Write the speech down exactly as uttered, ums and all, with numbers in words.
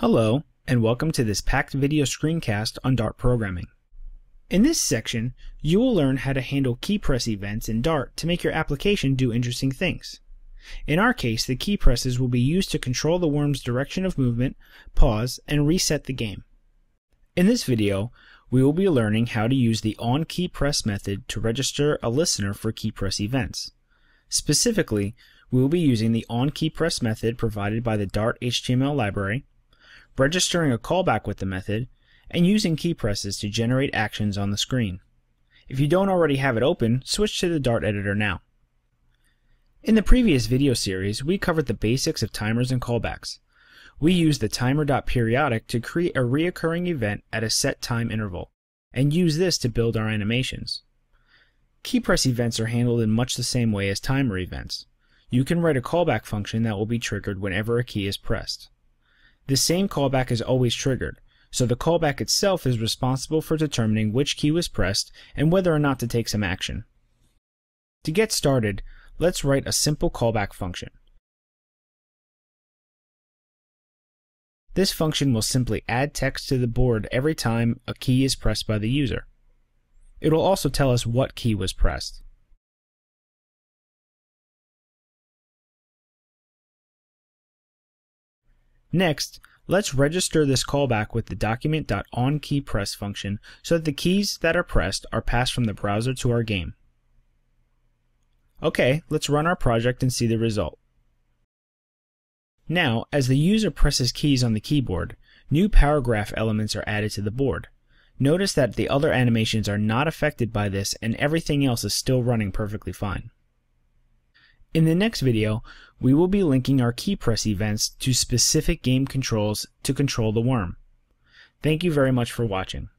Hello, and welcome to this packed video screencast on Dart programming. In this section, you will learn how to handle key press events in Dart to make your application do interesting things. In our case, the key presses will be used to control the worm's direction of movement, pause, and reset the game. In this video, we will be learning how to use the onKeyPress method to register a listener for key press events. Specifically, we will be using the onKeyPress method provided by the Dart H T M L library, registering a callback with the method, and using key presses to generate actions on the screen. If you don't already have it open, switch to the Dart Editor now. In the previous video series, we covered the basics of timers and callbacks. We used the timer.periodic to create a reoccurring event at a set time interval, and use this to build our animations. Key press events are handled in much the same way as timer events. You can write a callback function that will be triggered whenever a key is pressed. The same callback is always triggered, so the callback itself is responsible for determining which key was pressed and whether or not to take some action. To get started, let's write a simple callback function. This function will simply add text to the board every time a key is pressed by the user. It will also tell us what key was pressed. Next, let's register this callback with the document.onKeyPress function so that the keys that are pressed are passed from the browser to our game. Okay, let's run our project and see the result. Now, as the user presses keys on the keyboard, new paragraph elements are added to the board. Notice that the other animations are not affected by this and everything else is still running perfectly fine. In the next video, we will be linking our key press events to specific game controls to control the worm. Thank you very much for watching.